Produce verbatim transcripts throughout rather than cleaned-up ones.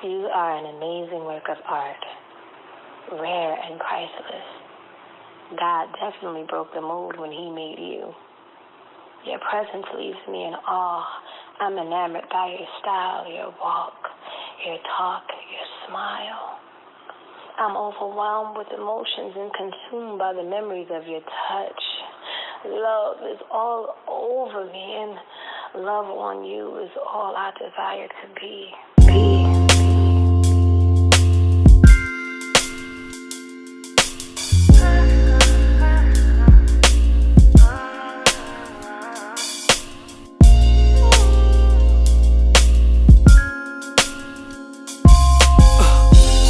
You are an amazing work of art, rare and priceless. God definitely broke the mold when he made you. Your presence leaves me in awe. I'm enamored by your style, your walk, your talk, your smile. I'm overwhelmed with emotions and consumed by the memories of your touch. Love is all over me, and love on you is all I desire to be. Be.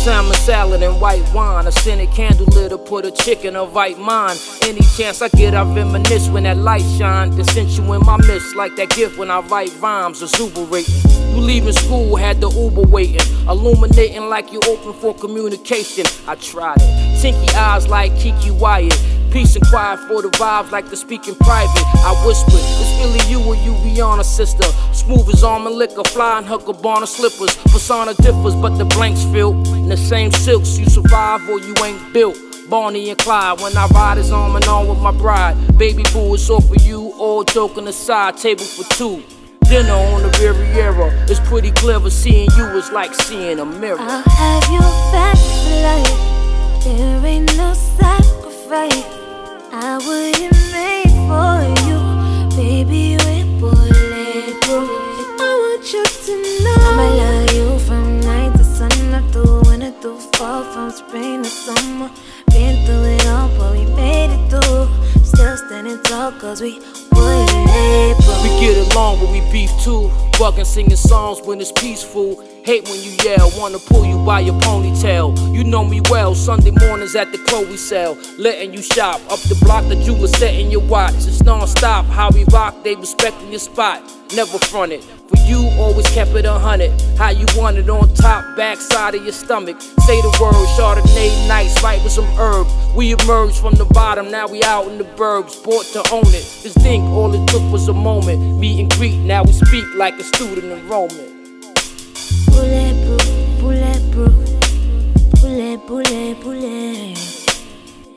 Salmon salad and white wine, a scented candle lit to put a chicken of white mine. Any chance I get, I reminisce when that light shine. The sense you in my midst, like that gift when I write rhymes, exuberating. You leaving school, had the Uber waiting, illuminating like you open for communication. I tried it, tinky eyes like Kiki Wyatt. Peace and quiet for the vibes like to speak in private. I whispered, it's really you or you beyond a sister. Smooth as almond liquor, flying her Gabbana slippers. Persona differs, but the blanks fill in the same silks. You survive or you ain't built. Bonnie and Clyde, when I ride is arm in arm with my bride. Baby boo, it's all for you, all joking aside. Table for two, dinner on the Riviera. It's pretty clever, seeing you is like seeing a mirror. I'll have you back to life. There ain't no sacrifice I wouldn't make for you, baby, with bulletproof. I want you to know I'ma love you from night to sun, up through winter, through fall, from spring to summer. Been through it all, but we made it through. Still standing tall, cause we bulletproof. We get along, but we beef too. Bugging, singing songs when it's peaceful. Hate when you yell, wanna pull you by your ponytail. You know me well, Sunday mornings at the Chloe cell. Letting you shop, up the block that you were setting your watch. It's non-stop, how we rock, they respecting your spot. Never fronted, for you always kept it a hundred. How you want it on top, back side of your stomach. Say the word, Chardonnay nights, right with some herbs. We emerged from the bottom, now we out in the burbs. Bought to own it, this thing all it took was a moment. Meet and greet, now we speak like a student enrollment. Bulletproof, bulletproof, bullet, bullet, bullet.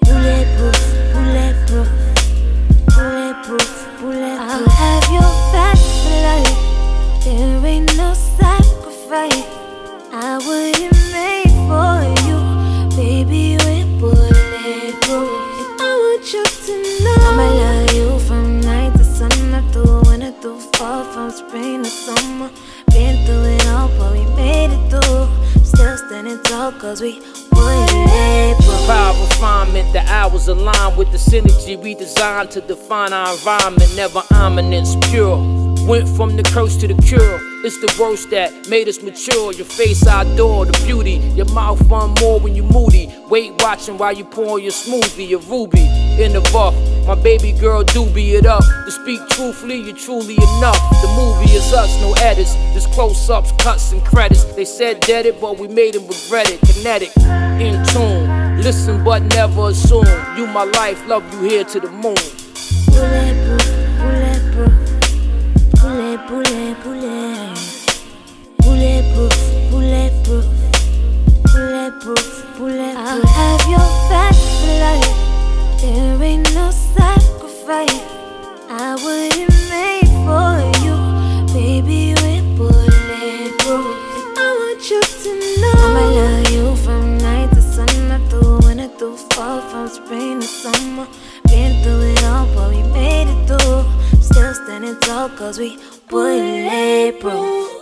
Bulletproof, bulletproof, bulletproof, bulletproof. I'll have your back for life. There ain't no sacrifice I wouldn't make for you, baby, with bulletproof. And I want you to know I'ma love you from night to sun, up through winter, through fall, from spring to summer. Been through it all, but we made it through. Still standing tall, cause we bulletproof. Power refinement, the hours align with the synergy we designed to define our environment. Never ominous, pure. Went from the curse to the cure. It's the worst that made us mature. Your face I adore, the beauty. Your mouth fun more when you moody. Wait watching while you pour your smoothie, your ruby in the buff. My baby girl doobie it up. To speak truthfully, you're truly enough. The movie is us, no edits. There's close-ups, cuts, and credits. They said dead it, but we made them regret it. Kinetic, in tune. Listen, but never assume. You my life, love you here to the moon. Bulletproof, bulletproof, bullet, bullet, bullet. Bulletproof, bulletproof, bulletproof, bulletproof. I'll have your back for life. There ain't no sacrifice I wouldn't make for you, baby, with bulletproof. I want you to know I'ma love you from night to sun, up through winter, through fall, from spring to summer. Been through it all, but we made it through. Still standing tall, cause we bulletproof.